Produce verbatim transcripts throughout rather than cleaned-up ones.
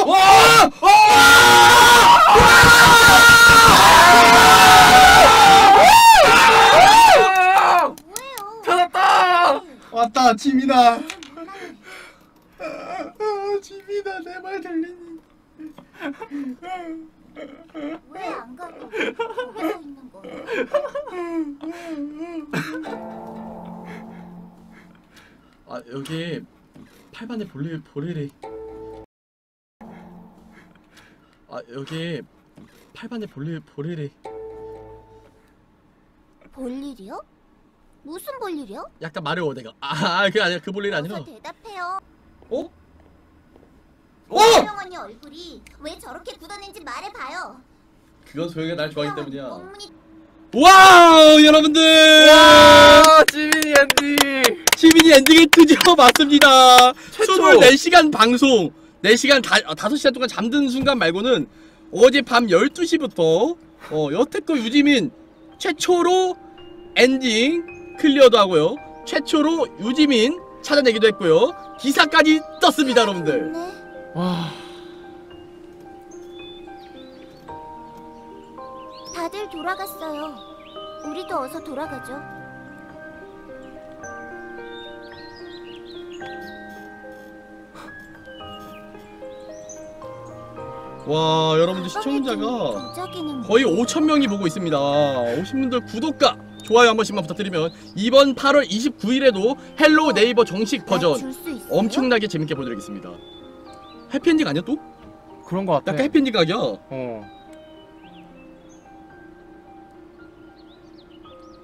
찾았다! 왔다, 짐이다. 짐이다, 내 말 들리니? 왜 안 가고 거기서 있는 거야? 아, 여기 팔 반에 볼일 볼일이. 아, 여기 팔 반에 볼일 볼일이. 볼일이요? 무슨 볼일이요? 약간 말해오 내가. 아, 그게 아니라 그 볼일이 아니라. 대답해요. 어? 오영 언니 얼굴이 왜 저렇게 굳었는지 말해봐요. 그건 소영이가 날 좋아하기 때문이야. 어머니... 와우 여러분들! 와 지민이 엔딩! 지민이 엔딩을 드디어 봤습니다. 이십사 시간 방송 네 시간 다, 다섯 시간 동안 잠든 순간 말고는 어제 밤 열두 시부터 어, 여태껏 유지민 최초로 엔딩 클리어도 하고요, 최초로 유지민 찾아내기도 했고요, 기사까지 떴습니다 여러분들. 네. 와. 다들 돌아갔어요. 우리도 어서 돌아가죠. 와, 여러분들 시청자가 거의 오천 명이 보고 있습니다. 오신 분들 구독과 좋아요 한 번씩만 부탁드리면 이번 팔월 이십구일에도 헬로우 네이버 정식 버전 엄청나게 재밌게 보여드리겠습니다. 해피엔딩 아니야 또? 그런 거 같아. 약간 해피엔딩 각이야. 어.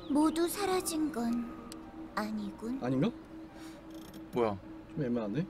모두 사라진 건 아니군. 아닌가? 뭐야? 좀 애매하네.